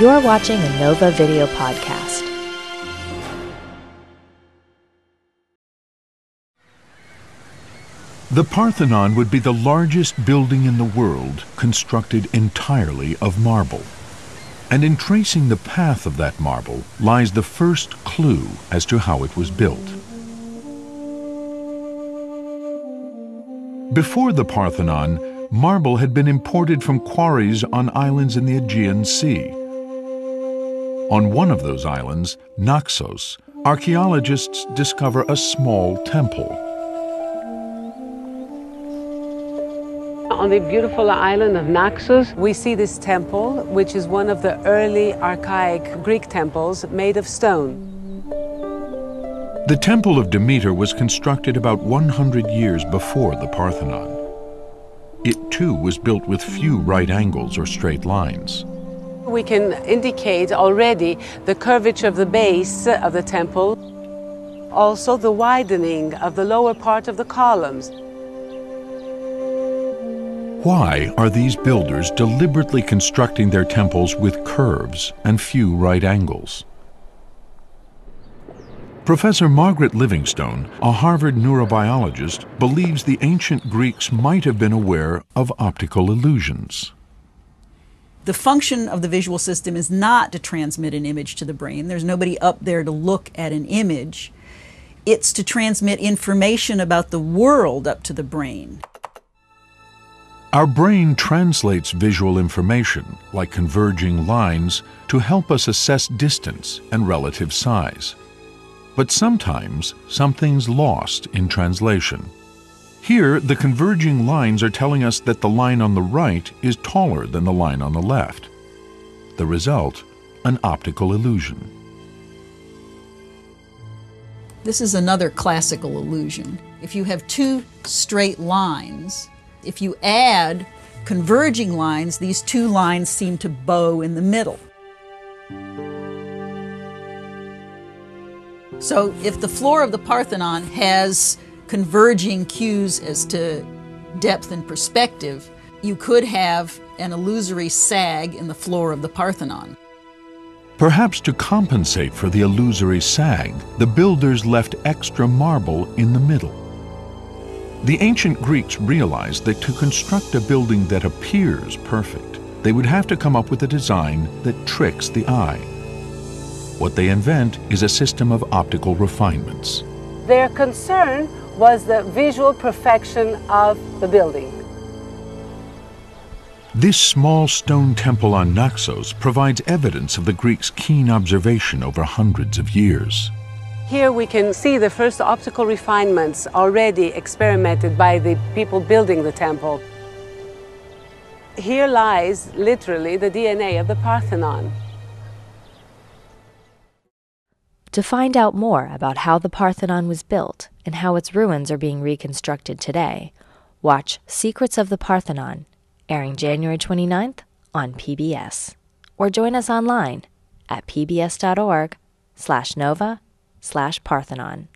You're watching a NOVA video podcast. The Parthenon would be the largest building in the world constructed entirely of marble. And in tracing the path of that marble lies the first clue as to how it was built. Before the Parthenon, marble had been imported from quarries on islands in the Aegean Sea. On one of those islands, Naxos, archaeologists discover a small temple. On the beautiful island of Naxos, we see this temple, which is one of the early archaic Greek temples made of stone. The Temple of Demeter was constructed about 100 years before the Parthenon. It too was built with few right angles or straight lines. We can indicate already the curvature of the base of the temple, also the widening of the lower part of the columns. Why are these builders deliberately constructing their temples with curves and few right angles? Professor Margaret Livingstone, a Harvard neurobiologist, believes the ancient Greeks might have been aware of optical illusions. The function of the visual system is not to transmit an image to the brain. There's nobody up there to look at an image. It's to transmit information about the world up to the brain. Our brain translates visual information, like converging lines, to help us assess distance and relative size. But sometimes, something's lost in translation. Here, the converging lines are telling us that the line on the right is taller than the line on the left. The result, an optical illusion. This is another classical illusion. If you have two straight lines, if you add converging lines, these two lines seem to bow in the middle. So if the floor of the Parthenon has converging cues as to depth and perspective, you could have an illusory sag in the floor of the Parthenon. Perhaps to compensate for the illusory sag, the builders left extra marble in the middle. The ancient Greeks realized that to construct a building that appears perfect, they would have to come up with a design that tricks the eye. What they invent is a system of optical refinements. Their concern was the visual perfection of the building. This small stone temple on Naxos provides evidence of the Greeks' keen observation over hundreds of years. Here we can see the first optical refinements already experimented by the people building the temple. Here lies literally the DNA of the Parthenon. To find out more about how the Parthenon was built and how its ruins are being reconstructed today, watch Secrets of the Parthenon, airing January 29th on PBS. Or join us online at pbs.org/nova/Parthenon.